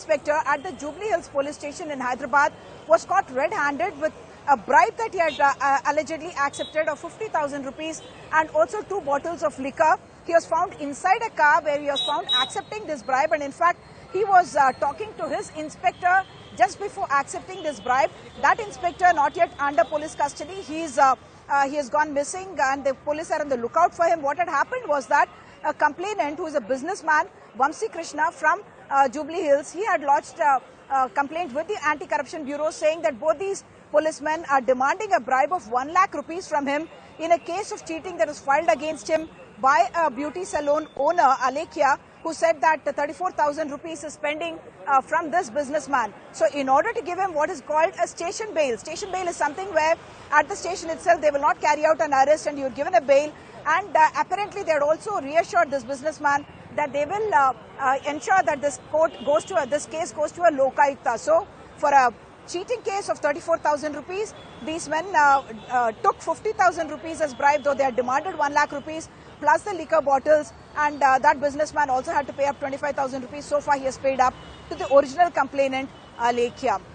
inspector at the Jubilee Hills police station in Hyderabad was caught red-handed with a bribe that he had allegedly accepted of 50,000 rupees and also 2 bottles of liquor. He was found inside a car where he was found accepting this bribe, and in fact he was talking to his inspector just before accepting this bribe. That inspector not yet under police custody. He has gone missing and the police are on the lookout for him. What had happened was that a complainant who is a businessman, Vamsi Krishna from Jubilee Hills, he had lodged a complaint with the Anti-Corruption Bureau saying that both these policemen are demanding a bribe of 1 lakh rupees from him in a case of cheating that was filed against him by a beauty salon owner, Alekhya, who said that 34,000 rupees is pending from this businessman. So in order to give him what is called a station bail. Station bail is something where at the station itself they will not carry out an arrest and you're given a bail. And apparently they had also reassured this businessman that they will ensure that this case goes to a lokayukta. So for a cheating case of 34,000 rupees, these men took 50,000 rupees as bribe, though they had demanded 1 lakh rupees plus the liquor bottles, and that businessman also had to pay up 25,000 rupees. So far he has paid up to the original complainant, Alekhya.